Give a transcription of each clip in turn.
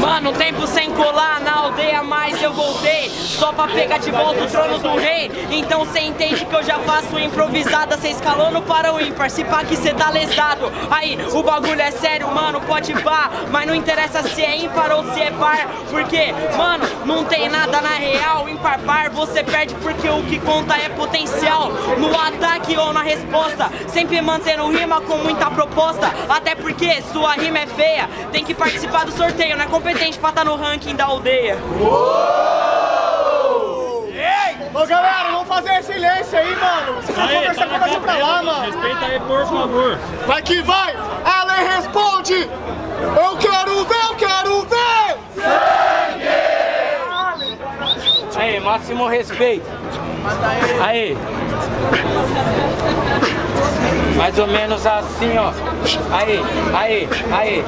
Mano, tempo sem colar na aldeia, mas eu voltei só pra pegar de volta o trono do rei. Então cê entende que eu já faço improvisada, cê escalou no para o ímpar, se pá que cê tá lesado. Aí, o bagulho é sério, mano, pode pá, mas não interessa se é ímpar ou se é par, porque, mano, não tem nada na real. Ímpar, par, você perde porque o que conta é potencial, no ataque ou na resposta, sempre mantendo rima com muita proposta, até porque sua rima é feia, tem que participar do sorteio, não é competente pra tá no ranking da aldeia. Ô galera, vamos fazer silêncio aí, mano. Vocês vão conversar, conversa pra lá, mano. Respeita aí, por favor. Vai que vai! Alley responde! Eu quero ver, eu quero ver! Sangue! Aí, máximo respeito. Aí. Mais ou menos assim, ó. Aí, aí, aí.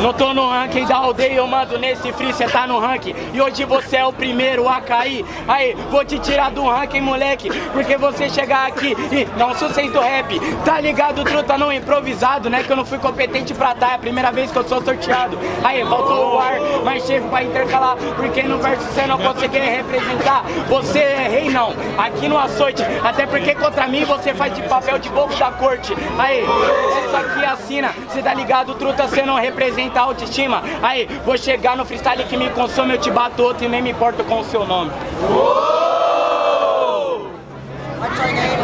Não tô no ranking da aldeia, eu mando nesse free, cê tá no ranking. E hoje você é o primeiro a cair. Aí, vou te tirar do ranking, moleque, porque você chegar aqui e não sustenta o rap. Tá ligado, truta, não improvisado, né? Que eu não fui competente pra tá, é a primeira vez que eu sou sorteado. Aí, faltou o ar, mas chego pra intercalar, porque no verso você não consegue representar. Você é rei, não, aqui no açoite. Até porque contra mim você faz de papel de bobo da corte. Aí, isso aqui assina, cê tá ligado, truta, cê não representa a autoestima. Aí, vou chegar no freestyle que me consome, eu te bato outro e nem me importo com o seu nome.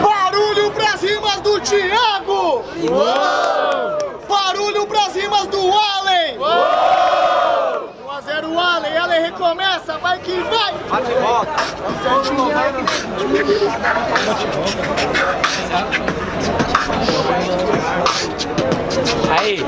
Barulho pras rimas do Thiago! Barulho pras rimas do Alley! 1 a 0 Alley, Alley recomeça, vai que vai! Bate volta! Aí,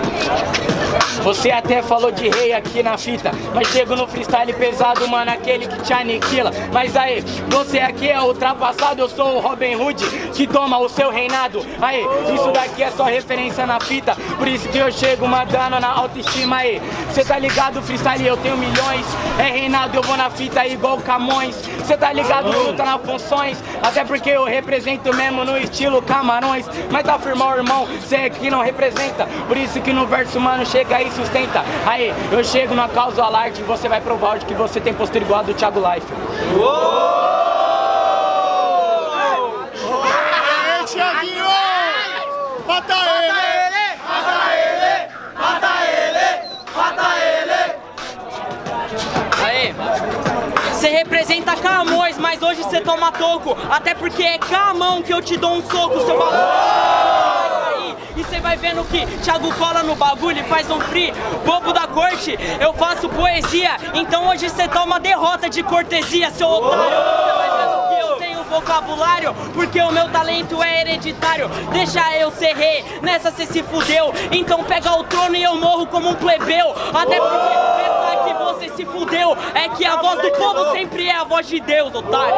você até falou de rei aqui na fita, mas chego no freestyle pesado, mano, aquele que te aniquila. Mas aí, você aqui é ultrapassado, eu sou o Robin Hood que toma o seu reinado. Aí, isso daqui é só referência na fita, por isso que eu chego mandando na autoestima. Aí, cê tá ligado, freestyle, eu tenho milhões, é reinado, eu vou na fita igual Camões. Cê tá ligado, luta nas funções, até porque eu represento mesmo no estilo Camarões. Mas tá firmão, irmão, cê aqui não representa, por isso que no verso, mano, chega aí, sustenta. Aí, eu chego na causa alarde e você vai provar de que você tem postura igual a do Thiago Life. Aê, Thiaguinho! Mata ele! Mata ele! Mata ele! Mata ele! Aê! Você representa Camões, mas hoje você toma toco, até porque é Camão que eu te dou um soco, seu maluco! E cê vai vendo que Thiago cola no bagulho e faz um free, bobo da corte, eu faço poesia. Então hoje cê tá uma derrota de cortesia, seu otário. Cê vai vendo que eu tenho vocabulário, porque o meu talento é hereditário. Deixa eu ser rei, nessa cê se fudeu. Então pega o trono e eu morro como um plebeu. Até porque essa que você se fudeu é que a voz do povo sempre é a voz de Deus, otário.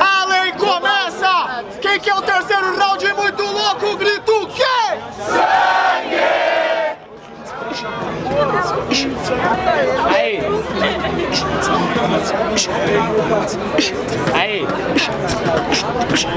Alley começa! Quem quer o terceiro round muito louco, grita o quê? Sangue! Aí! Aí!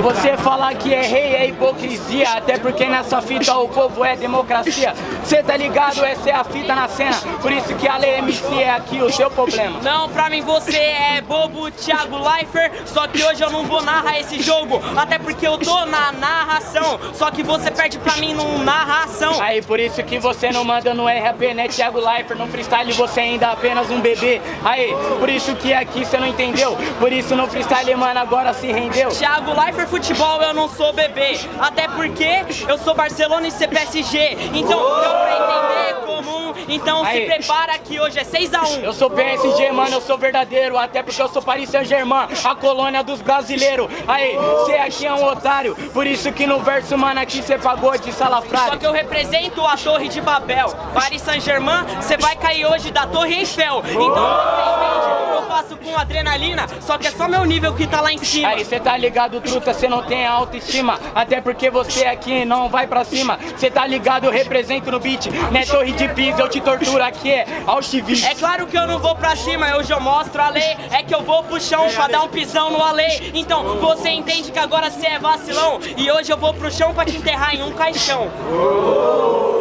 Você falar que é rei é hipocrisia, até porque nessa fita o povo é democracia. Cê tá ligado? Essa é a fita na cena, por isso que Alley MC é aqui o seu problema. Não, pra mim você é bobo, Thiago Lifer, só que hoje eu não vou narrar esse jogo, até porque eu tô na narração, só que você perde pra mim num narração. Aí, por isso que você não manda no RAP, né, Thiago Lifer? No freestyle você ainda é apenas um bebê. Aí, por isso que aqui você não entendeu, por isso no freestyle, mano, agora se rendeu. Thiago Life é futebol, eu não sou bebê, até porque eu sou Barcelona e cê PSG. Então, deu pra entender comum, então aí, se prepara que hoje é 6 a 1. Eu sou PSG, mano, eu sou verdadeiro, até porque eu sou Paris Saint Germain, a colônia dos brasileiros. Aí, cê aqui é um otário, por isso que no verso, mano, aqui cê pagou de salafrário. Só que eu represento a Torre de Babel, Paris Saint Germain, cê vai cair hoje da Torre Eiffel. Então, você entende? faço com adrenalina, só que é só meu nível que tá lá em cima. Aí cê tá ligado, truta, cê não tem autoestima, até porque você aqui não vai pra cima. Cê tá ligado, eu represento no beat, né? Torre de Pisa, eu te torturo aqui, é Alchivis. É claro que eu não vou pra cima, hoje eu mostro a lei. É que eu vou pro chão pra dar um pisão no Alley. Então você entende que agora cê é vacilão, e hoje eu vou pro chão pra te enterrar em um caixão.